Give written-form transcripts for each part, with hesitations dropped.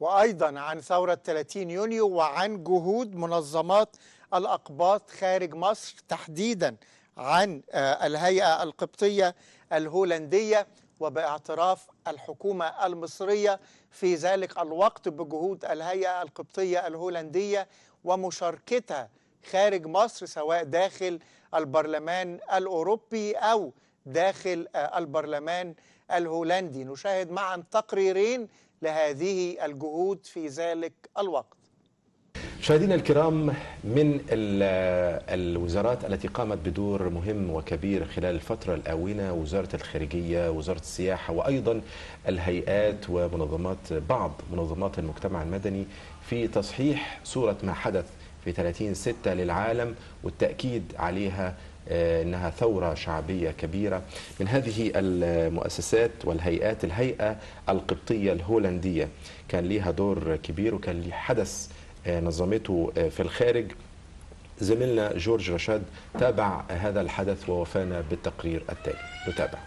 وأيضا عن ثورة 30 يونيو وعن جهود منظمات الأقباط خارج مصر، تحديدا عن الهيئة القبطية الهولندية، وباعتراف الحكومة المصرية في ذلك الوقت بجهود الهيئة القبطية الهولندية ومشاركتها خارج مصر سواء داخل البرلمان الأوروبي أو داخل البرلمان الهولندي. نشاهد معا تقريرين لهذه الجهود في ذلك الوقت. مشاهدينا الكرام، من الوزارات التي قامت بدور مهم وكبير خلال الفترة الآونة وزارة الخارجية، وزارة السياحة، وأيضا الهيئات ومنظمات بعض منظمات المجتمع المدني في تصحيح صورة ما حدث في 30/6 للعالم والتأكيد عليها إنها ثورة شعبية كبيرة. من هذه المؤسسات والهيئات الهيئة القبطية الهولندية كان ليها دور كبير، وكان ليه حدث نظمته في الخارج. زميلنا جورج رشاد تابع هذا الحدث ووفانا بالتقرير التالي، نتابع.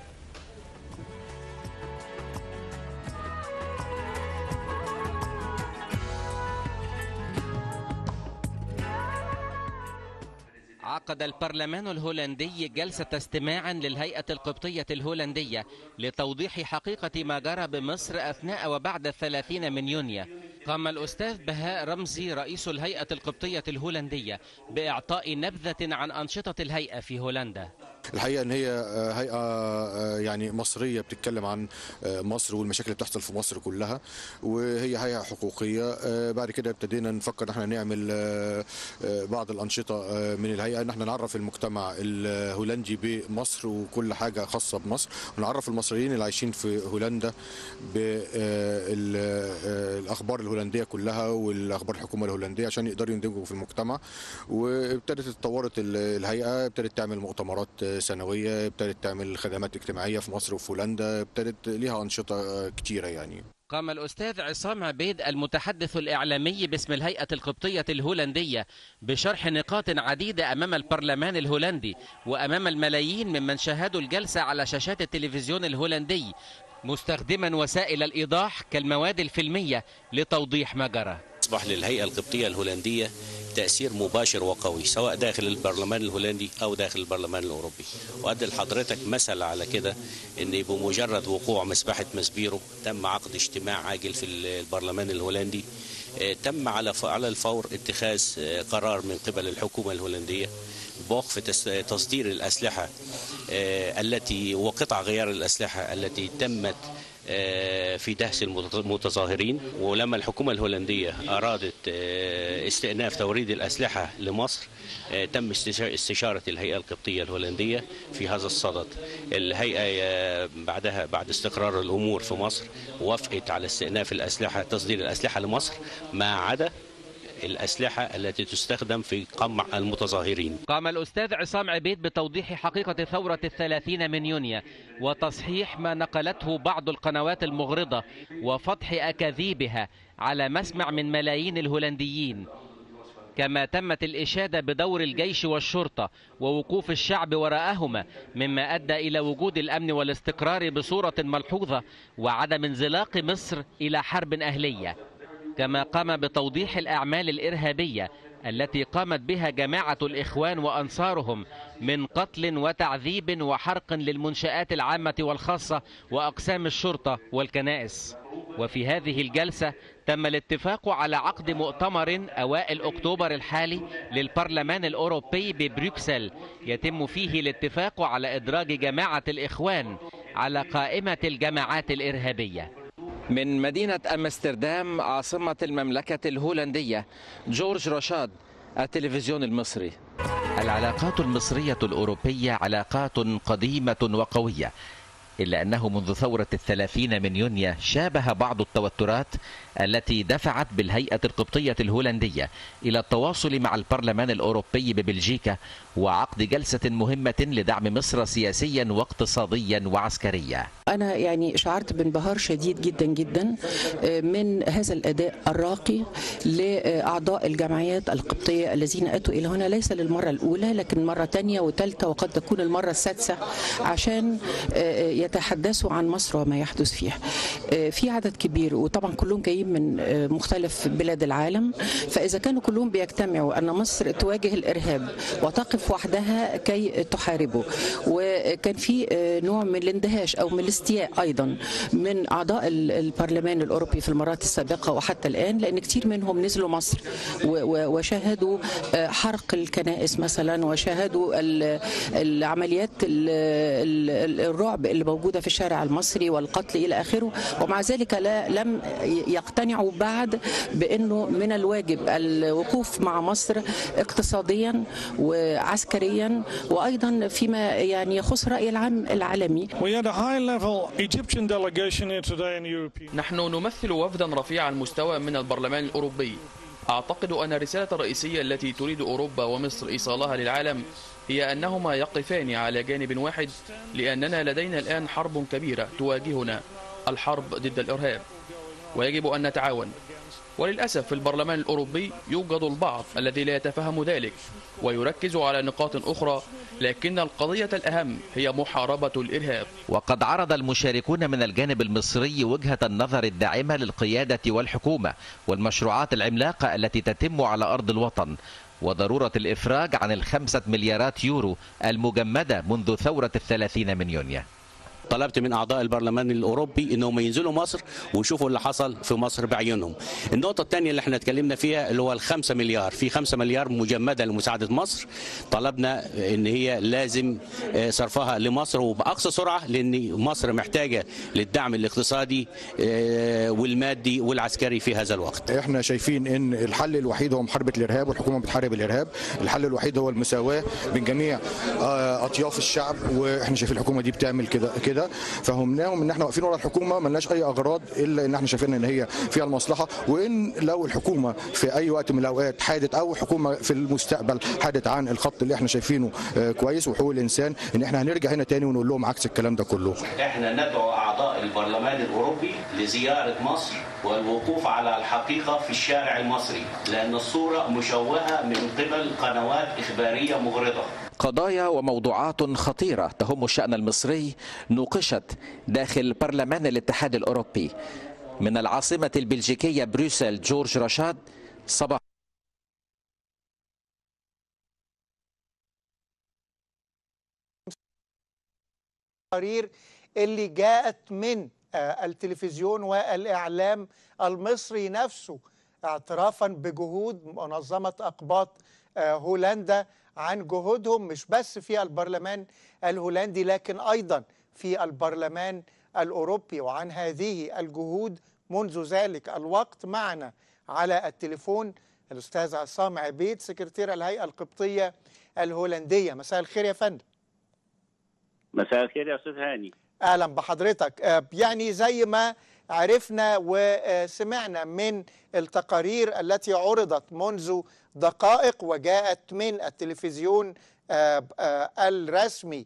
عقد البرلمان الهولندي جلسة استماع للهيئة القبطية الهولندية لتوضيح حقيقة ما جرى بمصر أثناء وبعد 30 يونيو. قام الأستاذ بهاء رمزي رئيس الهيئة القبطية الهولندية بإعطاء نبذة عن أنشطة الهيئة في هولندا. الحقيقة ان هي هيئة يعني مصرية بتتكلم عن مصر والمشاكل اللي بتحصل في مصر كلها، وهي هيئة حقوقية. بعد كده ابتدينا نفكر ان احنا نعمل بعض الأنشطة من الهيئة، ان احنا نعرف المجتمع الهولندي بمصر وكل حاجة خاصة بمصر، ونعرف المصريين اللي عايشين في هولندا بالأخبار الهولندية كلها والأخبار الحكومة الهولندية عشان يقدروا يندمجوا في المجتمع. وابتدت اتطورت الهيئة، ابتدت تعمل مؤتمرات سنوية، ابتدت تعمل خدمات اجتماعية في مصر وفي هولندا، ابتدت ليها أنشطة كتيرة يعني. قام الأستاذ عصام عبيد المتحدث الإعلامي باسم الهيئة القبطية الهولندية بشرح نقاط عديدة أمام البرلمان الهولندي وأمام الملايين ممن شاهدوا الجلسة على شاشات التلفزيون الهولندي، مستخدما وسائل الإيضاح كالمواد الفيلمية لتوضيح ما جرى. أصبح للهيئة القبطية الهولندية تأثير مباشر وقوي سواء داخل البرلمان الهولندي أو داخل البرلمان الأوروبي، وأدي لحضرتك مثل على كده أن بمجرد وقوع مسبحة مسبيرو تم عقد اجتماع عاجل في البرلمان الهولندي، تم على الفور اتخاذ قرار من قبل الحكومة الهولندية بوقف تصدير الأسلحة التي وقطع غيار الأسلحة التي تمت في دهس المتظاهرين. ولما الحكومة الهولندية أرادت استئناف توريد الأسلحة لمصر تم استشارة الهيئة القبطية الهولندية في هذا الصدد. الهيئة بعدها بعد استقرار الأمور في مصر وافقت على استئناف الأسلحة، تصدير الأسلحة لمصر ما عدا الأسلحة التي تستخدم في قمع المتظاهرين. قام الأستاذ عصام عبيد بتوضيح حقيقة ثورة 30 يونيو وتصحيح ما نقلته بعض القنوات المغرضة وفضح أكاذيبها على مسمع من ملايين الهولنديين، كما تمت الإشادة بدور الجيش والشرطة ووقوف الشعب وراءهما، مما أدى إلى وجود الأمن والاستقرار بصورة ملحوظة وعدم انزلاق مصر إلى حرب أهلية. كما قام بتوضيح الأعمال الإرهابية التي قامت بها جماعة الإخوان وأنصارهم من قتل وتعذيب وحرق للمنشآت العامة والخاصة وأقسام الشرطة والكنائس. وفي هذه الجلسة تم الاتفاق على عقد مؤتمر أوائل أكتوبر الحالي للبرلمان الأوروبي ببروكسل يتم فيه الاتفاق على إدراج جماعة الإخوان على قائمة الجماعات الإرهابية. من مدينة أمستردام عاصمة المملكة الهولندية، جورج رشاد، التلفزيون المصري. العلاقات المصرية الأوروبية علاقات قديمة وقوية، إلا أنه منذ ثورة 30 يونيو شابه بعض التوترات التي دفعت بالهيئة القبطية الهولندية إلى التواصل مع البرلمان الأوروبي ببلجيكا وعقد جلسة مهمة لدعم مصر سياسيا واقتصاديا وعسكريا. أنا يعني شعرت بانبهار شديد جدا جدا من هذا الأداء الراقي لأعضاء الجمعيات القبطية الذين أتوا إلى هنا ليس للمرة الأولى لكن مرة تانية وثالثة وقد تكون المرة السادسة عشان يتحدثوا عن مصر وما يحدث فيها. في عدد كبير، وطبعا كلهم جايين من مختلف بلاد العالم، فإذا كانوا كلهم بيجتمعوا أن مصر تواجه الإرهاب وتقف وحدها كي تحاربه، وكان في نوع من الاندهاش أو من الاستياء أيضا من أعضاء البرلمان الأوروبي في المرات السابقة وحتى الآن، لأن كتير منهم نزلوا مصر وشاهدوا حرق الكنائس مثلا، وشاهدوا العمليات الرعب اللي موجودة في الشارع المصري والقتل إلى آخره، ومع ذلك لم يقتنعوا بعد بأنه من الواجب الوقوف مع مصر اقتصاديا وعسكريا وأيضا فيما يعني يخص رأي العام العالمي. نحن نمثل وفدا رفيع المستوى من البرلمان الأوروبي. أعتقد أن الرسالة الرئيسية التي تريد أوروبا ومصر إيصالها للعالم هي أنهما يقفان على جانب واحد، لأننا لدينا الآن حرب كبيرة تواجهنا، الحرب ضد الإرهاب، ويجب أن نتعاون. وللأسف في البرلمان الأوروبي يوجد البعض الذي لا يتفهم ذلك ويركز على نقاط أخرى، لكن القضية الأهم هي محاربة الإرهاب. وقد عرض المشاركون من الجانب المصري وجهة النظر الداعمة للقيادة والحكومة والمشروعات العملاقة التي تتم على أرض الوطن، وضرورة الإفراج عن ال5 مليارات يورو المجمدة منذ ثورة ال30 من يونيو. طلبت من أعضاء البرلمان الأوروبي إنهم ينزلوا مصر ويشوفوا اللي حصل في مصر بعيونهم. النقطة الثانية اللي احنا اتكلمنا فيها اللي هو ال5 مليار، في 5 مليار مجمدة لمساعدة مصر، طلبنا إن هي لازم صرفها لمصر وبأقصى سرعة، لأن مصر محتاجة للدعم الاقتصادي والمادي والعسكري في هذا الوقت. احنا شايفين إن الحل الوحيد هو محاربة الإرهاب، والحكومة بتحارب الإرهاب، الحل الوحيد هو المساواة بين جميع أطياف الشعب، واحنا شايفين الحكومة دي بتعمل كده. فهمناهم ان احنا واقفين ورا الحكومه، ملناش اي اغراض الا ان احنا شايفين ان هي فيها المصلحه، وان لو الحكومه في اي وقت من الاوقات حادت، او حكومه في المستقبل حادت عن الخط اللي احنا شايفينه كويس وحقوق الانسان، ان احنا هنرجع هنا تاني ونقول لهم عكس الكلام ده كله. احنا ندعو اعضاء البرلمان الاوروبي لزياره مصر والوقوف على الحقيقه في الشارع المصري، لان الصوره مشوهه من قبل قنوات اخباريه مغرضه. قضايا وموضوعات خطيرة تهم الشأن المصري نوقشت داخل برلمان الاتحاد الأوروبي. من العاصمة البلجيكية بروسل، جورج رشاد، صباح. التقارير اللي جاءت من التلفزيون والإعلام المصري نفسه اعترافا بجهود منظمة اقباط هولندا، عن جهودهم مش بس في البرلمان الهولندي لكن أيضا في البرلمان الأوروبي، وعن هذه الجهود منذ ذلك الوقت. معنا على التليفون الأستاذ عصام عبيد، سكرتير الهيئة القبطية الهولندية. مساء الخير يا فندم. مساء الخير يا أستاذ هاني. أهلا بحضرتك. يعني زي ما عرفنا وسمعنا من التقارير التي عرضت منذ دقائق وجاءت من التلفزيون الرسمي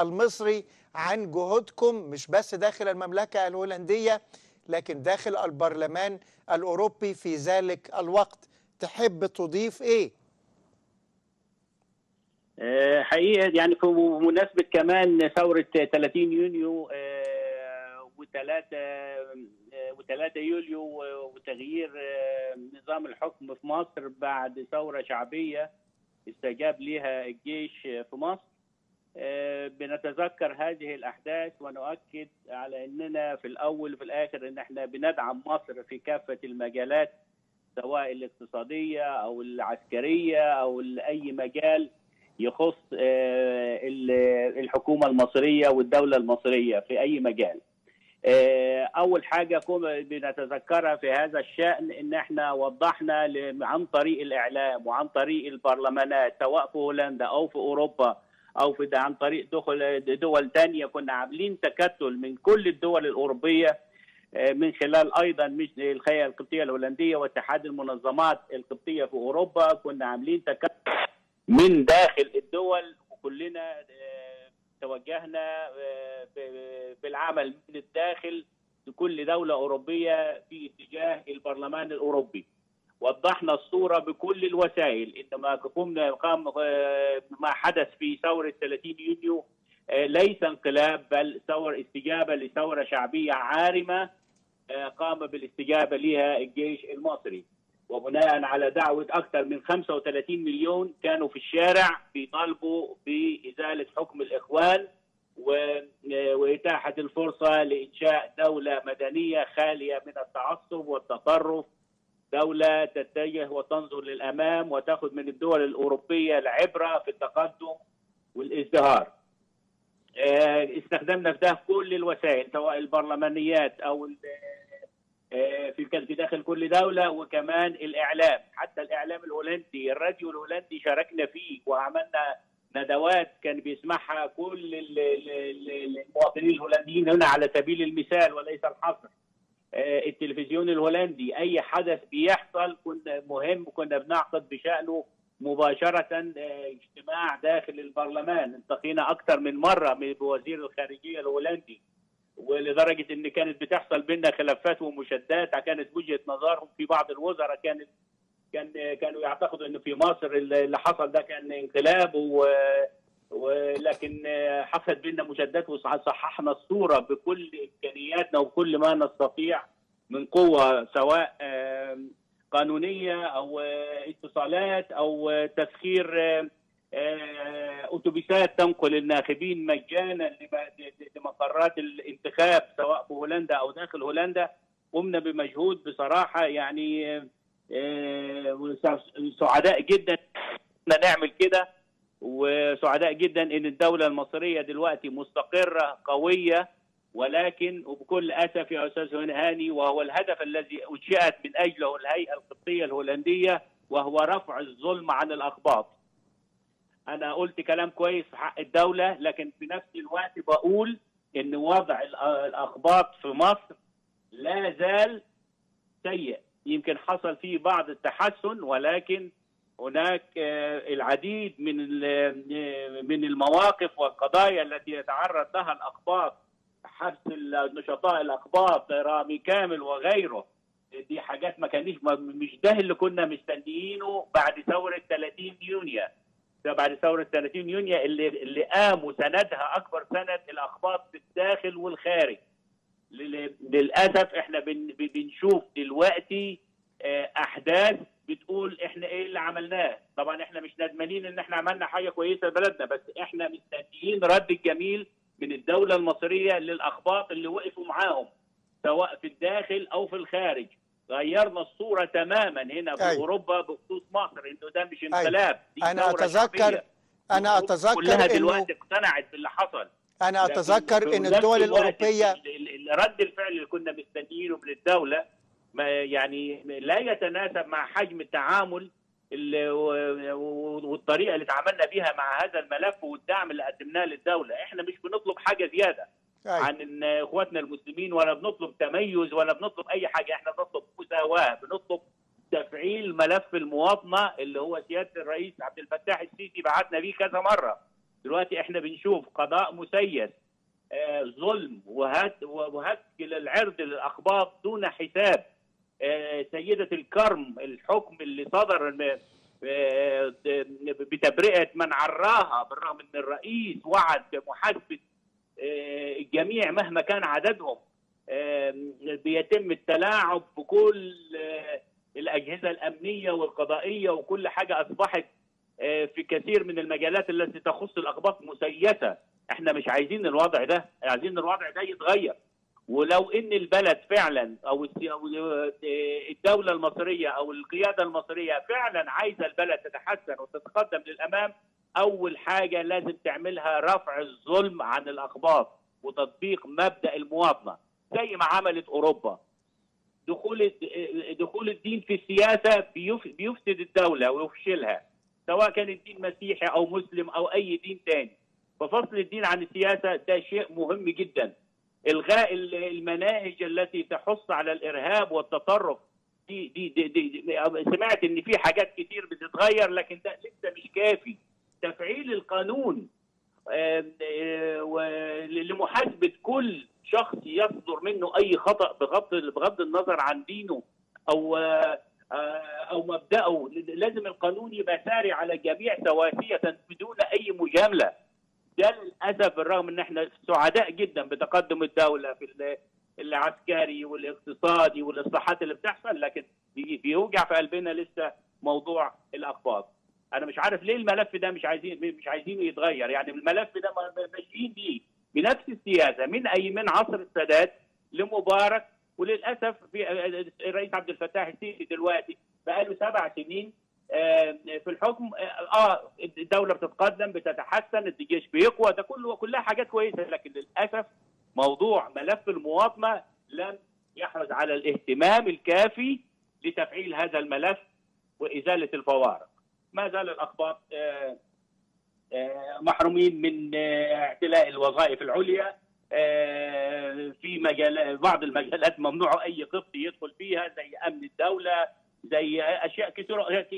المصري عن جهودكم مش بس داخل المملكة الهولندية لكن داخل البرلمان الأوروبي في ذلك الوقت، تحب تضيف إيه؟ حقيقة يعني في مناسبة كمان ثورة 30 يونيو و3 يوليو وتغيير نظام الحكم في مصر بعد ثورة شعبية استجاب لها الجيش في مصر، بنتذكر هذه الأحداث ونؤكد على أننا في الأول وفي الآخر أن احنا بندعم مصر في كافة المجالات، سواء الاقتصادية أو العسكرية أو أي مجال يخص الحكومة المصرية والدولة المصرية في أي مجال. أول حاجة بنتذكرها في هذا الشأن إن إحنا وضحنا عن طريق الإعلام وعن طريق البرلمانات سواء في هولندا أو في أوروبا أو في عن طريق دول تانية، كنا عاملين تكتل من كل الدول الأوروبية من خلال أيضا الهيئة القبطية الهولندية واتحاد المنظمات القبطية في أوروبا، كنا عاملين تكتل من داخل الدول وكلنا توجهنا بالعمل من الداخل لكل دولة أوروبية في اتجاه البرلمان الأوروبي. وضحنا الصورة بكل الوسائل، إنما قمنا مع حدث في ثورة 30 يونيو ليس انقلاب بل استجابة لثورة شعبية عارمة قام بالاستجابة لها الجيش المصري، وبناء على دعوة أكثر من 35 مليون كانوا في الشارع بيطالبوا بإزالة حكم الإخوان وإتاحة الفرصة لإنشاء دولة مدنية خالية من التعصب والتطرف، دولة تتجه وتنظر للأمام وتأخذ من الدول الأوروبية العبرة في التقدم والازدهار. استخدمنا في ده كل الوسائل سواء البرلمانيات أو في داخل كل دولة، وكمان الإعلام، حتى الإعلام الهولندي الراديو الهولندي شاركنا فيه وعملنا ندوات كان بيسمعها كل المواطنين الهولنديين هنا على سبيل المثال وليس الحصر. التلفزيون الهولندي أي حدث بيحصل كنا بنعقد بشأنه مباشرة اجتماع داخل البرلمان، التقينا أكثر من مرة بوزير الخارجية الهولندي، ولدرجة إن كانت بتحصل بيننا خلافات ومشادات. كانت وجهة نظرهم في بعض الوزراء كانوا يعتقدوا إن في مصر اللي حصل ده كان انقلاب ولكن حصلت بيننا مشادات وصححنا الصورة بكل إمكانياتنا وكل ما نستطيع من قوة سواء قانونية أو اتصالات أو تسخير أتوبيسات تنقل الناخبين مجانا لمقرات الانتخاب سواء في هولندا أو داخل هولندا. قمنا بمجهود بصراحة يعني سعداء جدا نعمل كده، وسعداء جدا إن الدولة المصرية دلوقتي مستقرة قوية، ولكن وبكل أسف يا أستاذ هاني وهو الهدف الذي أنشئت من أجله الهيئة القبطية الهولندية وهو رفع الظلم عن الأقباط. أنا قلت كلام كويس في حق الدولة، لكن في نفس الوقت بقول إن وضع الأقباط في مصر لا زال سيء، يمكن حصل فيه بعض التحسن ولكن هناك العديد من المواقف والقضايا التي يتعرض لها الأقباط، حبس نشطاء الأقباط رامي كامل وغيره. دي حاجات ما كانش مش ده اللي كنا مستنيينه بعد ثورة 30 يونيو. بعد ثورة 30 يونيو اللي قام وسندها أكبر سند الأقباط في الداخل والخارج. للأسف احنا بنشوف دلوقتي أحداث بتقول احنا ايه اللي عملناه. طبعا احنا مش ندمانين ان احنا عملنا حاجة كويسة لبلدنا، بس احنا مستنيين رد الجميل من الدولة المصرية للأقباط اللي وقفوا معاهم سواء في الداخل أو في الخارج. غيرنا الصورة تماما هنا في أوروبا بخصوص مصر إنه ده مش انقلاب. أنا أتذكر كلها دلوقتي اقتنعت باللي حصل. أنا أتذكر إن الدول الأوروبية رد الفعل اللي كنا مستنيينه من الدولة ما يعني لا يتناسب مع حجم التعامل والطريقة اللي اتعاملنا بيها مع هذا الملف والدعم اللي قدمناه للدولة. احنا مش بنطلب حاجة زيادة عن اخواتنا المسلمين ولا بنطلب تميز ولا بنطلب اي حاجة، احنا بنطلب مساواة، بنطلب تفعيل ملف المواطنة اللي هو سيادة الرئيس عبد الفتاح السيسي بعتنا بيه كذا مرة. دلوقتي احنا بنشوف قضاء مسيس، ظلم وهتك للعرض للأقباط دون حساب. سيدة الكرم الحكم اللي صدر بتبرئة من عراها بالرغم ان الرئيس وعد بمحاسبة الجميع مهما كان عددهم. بيتم التلاعب بكل الأجهزة الأمنية والقضائية وكل حاجة أصبحت في كثير من المجالات التي تخص الأقباط مسيسة. احنا مش عايزين الوضع ده، عايزين الوضع ده يتغير. ولو ان البلد فعلا او الدولة المصرية او القيادة المصرية فعلا عايزة البلد تتحسن وتتقدم للأمام، اول حاجة لازم تعملها رفع الظلم عن الأقباط وتطبيق مبدأ المواطنة زي ما عملت اوروبا. دخول الدين في السياسة بيفسد الدولة ويفشلها سواء كان الدين مسيحي او مسلم او اي دين تاني، ففصل الدين عن السياسة ده شيء مهم جدا. إلغاء المناهج التي تحث على الإرهاب والتطرف دي سمعت إن في حاجات كتير بتتغير لكن ده لسه مش كافي. تفعيل القانون لمحاسبة كل شخص يصدر منه أي خطأ بغض النظر عن دينه أو مبدأه. لازم القانون يبقى ساري على الجميع سواسية بدون أي مجاملة. ده للاسف بالرغم ان احنا سعداء جدا بتقدم الدوله في العسكري والاقتصادي والاصلاحات اللي بتحصل، لكن بيوجع في قلبنا لسه موضوع الاقباط. انا مش عارف ليه الملف ده مش عايزين يتغير، يعني الملف ده ماشيين بيه بنفس السياسه من اي من عصر السادات لمبارك، وللاسف الرئيس عبد الفتاح السيسي دلوقتي بقى له 7 سنين في الحكم. الدوله بتتقدم بتتحسن، الجيش بيقوى، ده كله كلها حاجات كويسه، لكن للاسف موضوع ملف المواطنه لم يحرز على الاهتمام الكافي لتفعيل هذا الملف وازاله الفوارق. ما زال الاقباط محرومين من اعتلاء الوظائف العليا، في مجال بعض المجالات ممنوع اي قبطي يدخل فيها زي امن الدوله، زي اشياء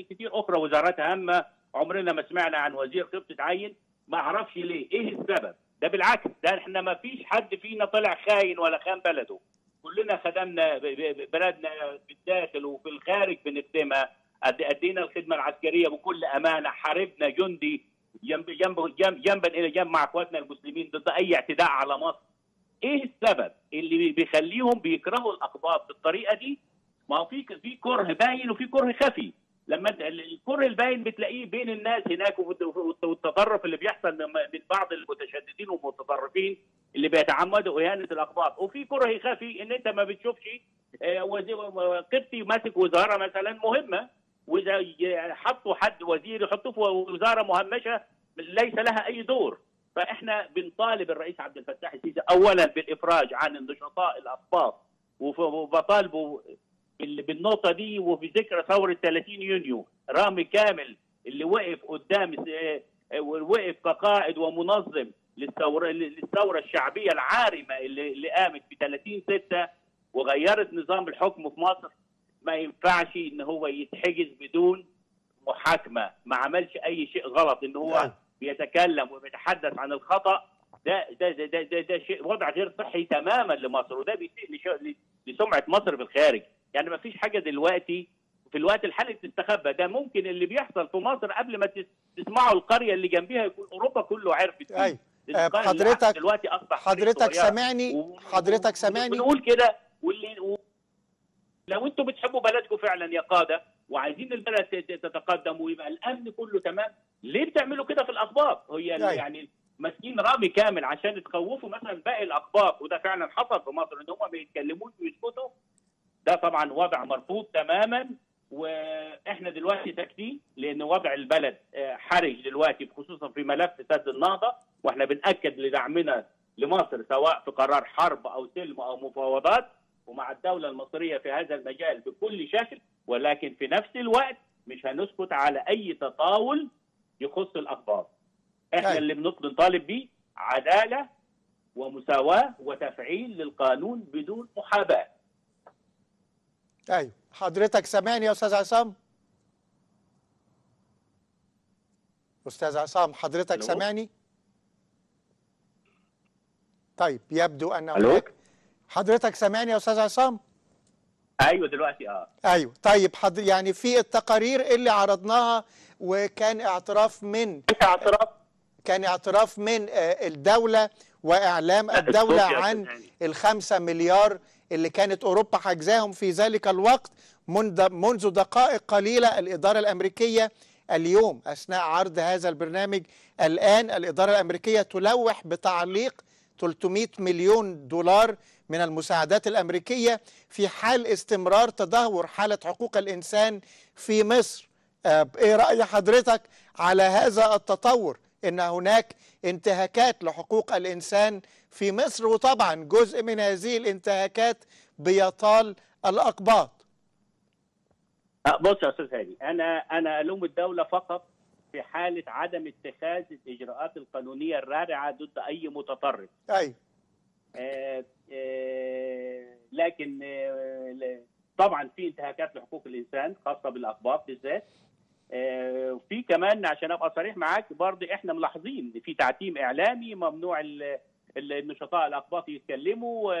كتير اخرى وزارات هامه عمرنا ما سمعنا عن وزير قبطي اتعين، ما اعرفش ليه، ايه السبب؟ ده بالعكس، ده احنا ما فيش حد فينا طلع خاين ولا خان بلده، كلنا خدمنا بلدنا في الداخل وفي الخارج بنخدمها، ادينا الخدمه العسكريه بكل امانه، حاربنا جندي جنبا الى جنب مع اخواتنا المسلمين ضد اي اعتداء على مصر. ايه السبب اللي بيخليهم بيكرهوا الاقباط بالطريقه دي؟ ما هو في كره باين وفي كره خفي. لما الكره الباين بتلاقيه بين الناس هناك، والتطرف اللي بيحصل من بعض المتشددين والمتطرفين اللي بيتعمدوا اهانه الاقباط، وفي كره خفي ان انت ما بتشوفش قبطي ماسك وزاره مثلا مهمه، واذا حطوا حد وزير يحطوه في وزاره مهمشه ليس لها اي دور. فاحنا بنطالب الرئيس عبد الفتاح السيسي اولا بالافراج عن النشطاء الاقباط، وبطالبه بالنقطه دي. وفي ذكرى ثوره 30 يونيو، رامي كامل اللي وقف قدام ووقف كقائد ومنظم للثوره الشعبيه العارمه اللي قامت في 30/6 وغيرت نظام الحكم في مصر، ما ينفعش ان هو يتحجز بدون محاكمه، ما عملش اي شيء غلط. ان هو بيتكلم وبيتحدث عن الخطا، ده شيء وضع غير صحي تماما لمصر، وده بيسيء لسمعه مصر في الخارج. يعني ما فيش حاجه دلوقتي في الوقت الحالي تستخبى، ده ممكن اللي بيحصل في مصر قبل ما تسمعوا القريه اللي جنبيها يكون اوروبا كله عرفت. ايوه حضرتك دلوقتي اصبح حضرتك سامعني حضرتك سامعني بنقول كده، واللي لو انتم بتحبوا بلدكم فعلا يا قاده وعايزين البلد تتقدم ويبقى الامن كله تمام، ليه بتعملوا كده في الاقباط؟ هي يعني ماسكين رامي كامل عشان تخوفوا مثلا باقي الاقباط، وده فعلا حصل في مصر ان هم ما يتكلموش ويسكتوا. ده طبعا وضع مرفوض تماما، واحنا دلوقتي ساكتين لان وضع البلد حرج دلوقتي، خصوصا في ملف سد النهضه، واحنا بنأكد لدعمنا لمصر سواء في قرار حرب او سلم او مفاوضات ومع الدوله المصريه في هذا المجال بكل شكل، ولكن في نفس الوقت مش هنسكت على اي تطاول يخص الاقباط. احنا اللي بنطالب بيه عداله ومساواه وتفعيل للقانون بدون محاباه. ايوه حضرتك سامعني يا استاذ عصام؟ استاذ عصام حضرتك سامعني؟ طيب يبدو ان حضرتك سامعني يا استاذ عصام؟ ايوه دلوقتي ايوه طيب يعني في التقارير اللي عرضناها وكان اعتراف من الدوله واعلام الدوله عن ال5 مليار اللي كانت أوروبا حجزاهم في ذلك الوقت. منذ دقائق قليلة الإدارة الأمريكية اليوم أثناء عرض هذا البرنامج الآن الإدارة الأمريكية تلوح بتعليق 300 مليون دولار من المساعدات الأمريكية في حال استمرار تدهور حالة حقوق الإنسان في مصر. إيه رأي حضرتك على هذا التطور؟ إن هناك انتهاكات لحقوق الإنسان في مصر، وطبعا جزء من هذه الانتهاكات بيطال الأقباط. بص يا أستاذ هادي، أنا ألوم الدولة فقط في حالة عدم اتخاذ الإجراءات القانونية الرادعة ضد أي متطرف. أيوه لكن طبعا في انتهاكات لحقوق الإنسان خاصة بالأقباط بالذات. في كمان عشان ابقى صريح معاك برضه احنا ملاحظين في تعتيم اعلامي، ممنوع النشطاء الاقباط يتكلموا،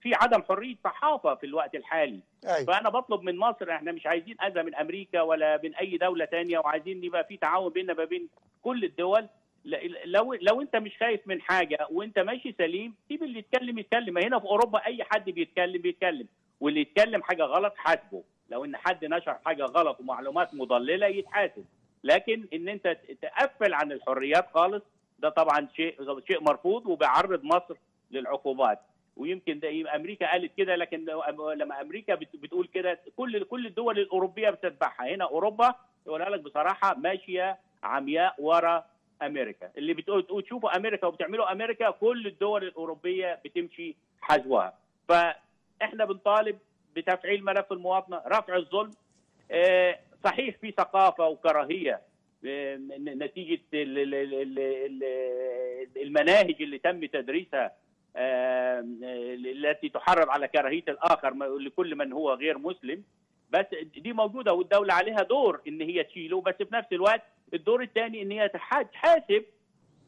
في عدم حريه صحافه في الوقت الحالي. فانا بطلب من مصر، احنا مش عايزين اذى من امريكا ولا من اي دوله ثانيه، وعايزين يبقى في تعاون بيننا ما بين كل الدول، لو انت مش خايف من حاجه وانت ماشي سليم سيب اللي يتكلم يتكلم. هنا في اوروبا اي حد بيتكلم، واللي يتكلم حاجه غلط حاسبه. لو ان حد نشر حاجه غلط ومعلومات مضلله يتحاسب، لكن ان انت تقفل عن الحريات خالص ده طبعا شيء مرفوض وبيعرض مصر للعقوبات. ويمكن ده امريكا قالت كده، لكن لما امريكا بتقول كده كل الدول الاوروبيه بتتبعها. هنا اوروبا يقول لك بصراحه ماشيه عمياء ورا امريكا، اللي بتقول شوفوا امريكا وبتعملوا امريكا، كل الدول الاوروبيه بتمشي حذوها. فاحنا بنطالب بتفعيل ملف المواطنه، رفع الظلم. صحيح في ثقافه وكراهيه نتيجه المناهج اللي تم تدريسها التي تحرض على كراهيه الاخر لكل من هو غير مسلم، بس دي موجوده والدوله عليها دور ان هي تشيله. بس في نفس الوقت الدور الثاني ان هي تحاسب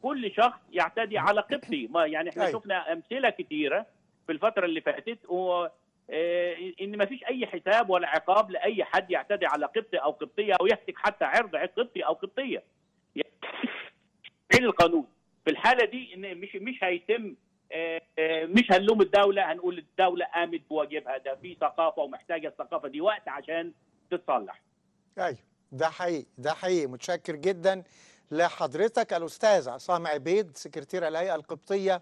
كل شخص يعتدي على قبطي. يعني احنا شفنا امثله كثيره في الفتره اللي فاتت ان ما فيش اي حساب ولا عقاب لاي حد يعتدي على قبطي او قبطيه او يهتك حتى عرض قبطي او قبطيه. يعني القانون في الحاله دي ان مش هيتم، مش هنلوم الدوله، هنقول الدوله قامت بواجبها. ده في ثقافه ومحتاجه الثقافه دي وقت عشان تتصلح. ايوه ده حقيقي. متشكر جدا لحضرتك الاستاذ عصام عبيد سكرتير الهيئه القبطيه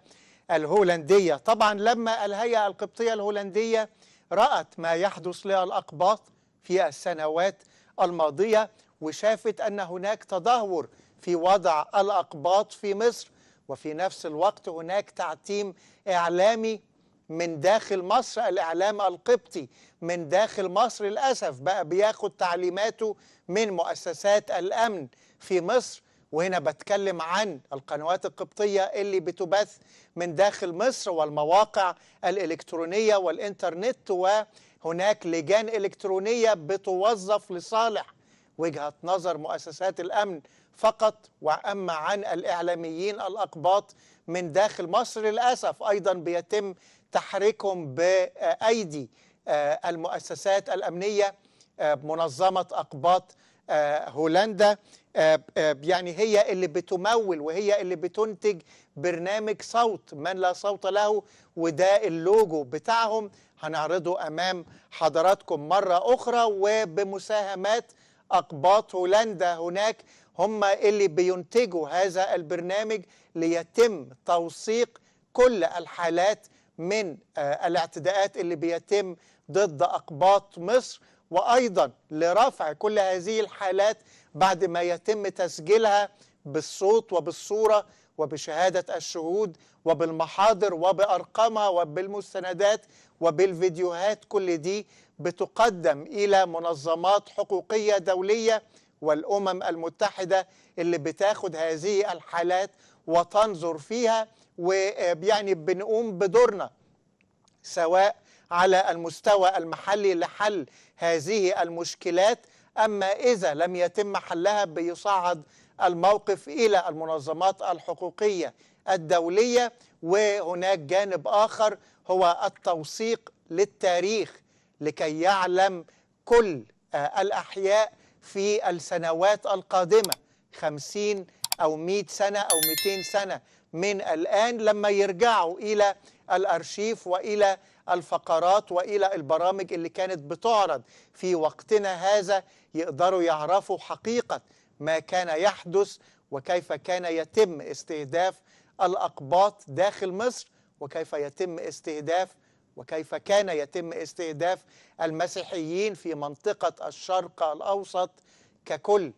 الهولنديه. طبعا لما الهيئه القبطيه الهولنديه رأت ما يحدث للأقباط في السنوات الماضيه وشافت ان هناك تدهور في وضع الأقباط في مصر، وفي نفس الوقت هناك تعتيم إعلامي من داخل مصر، الإعلام القبطي من داخل مصر للأسف بقى بياخد تعليماته من مؤسسات الأمن في مصر. وهنا بتكلم عن القنوات القبطية اللي بتبث من داخل مصر والمواقع الإلكترونية والإنترنت، وهناك لجان إلكترونية بتوظف لصالح وجهة نظر مؤسسات الأمن فقط. وأما عن الإعلاميين الأقباط من داخل مصر للأسف أيضا بيتم تحريكهم بأيدي المؤسسات الأمنية، منظمة اقباط هولندا يعني هي اللي بتمول وهي اللي بتنتج برنامج صوت من لا صوت له، وده اللوجو بتاعهم هنعرضه أمام حضراتكم مرة أخرى. وبمساهمات اقباط هولندا هناك هم اللي بينتجوا هذا البرنامج ليتم توثيق كل الحالات من الاعتداءات اللي بيتم ضد أقباط مصر، وأيضا لرفع كل هذه الحالات بعد ما يتم تسجيلها بالصوت وبالصورة وبشهادة الشهود وبالمحاضر وبأرقامها وبالمستندات وبالفيديوهات. كل دي بتقدم إلى منظمات حقوقية دولية والأمم المتحدة اللي بتاخد هذه الحالات وتنظر فيها. ويعني بنقوم بدورنا سواء على المستوى المحلي لحل هذه المشكلات، أما إذا لم يتم حلها بيصعد الموقف إلى المنظمات الحقوقية الدولية. وهناك جانب آخر هو التوثيق للتاريخ لكي يعلم كل الأحياء في السنوات القادمة 50 أو 100 سنة أو 200 سنة من الآن لما يرجعوا إلى الأرشيف وإلى الفقرات وإلى البرامج اللي كانت بتعرض في وقتنا هذا يقدروا يعرفوا حقيقة ما كان يحدث وكيف كان يتم استهداف الأقباط داخل مصر، وكيف يتم استهداف وكيف كان يتم استهداف المسيحيين في منطقة الشرق الأوسط ككل.